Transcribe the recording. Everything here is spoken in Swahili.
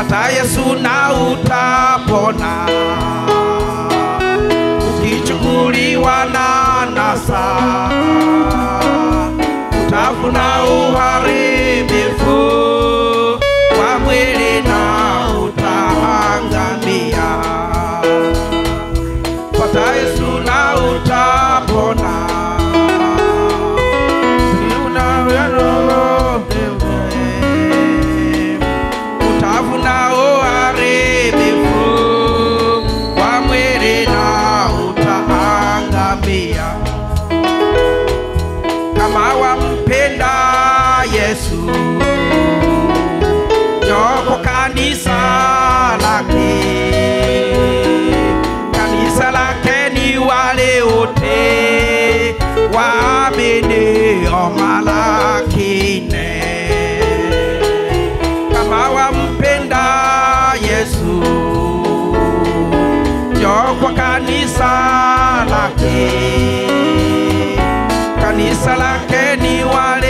Fuata Yesu na utapona, ukichukuliwa na nasa, utafuna uharibifu wa mwili na utaangamia. Fuata Yesu na utapona. Kama wampenda Yesu, njoo kanisa lake ni wale wote waaminio malaki nne. Kama wampenda Yesu, njoo kwa kanisa lake, kanisa lake ni wale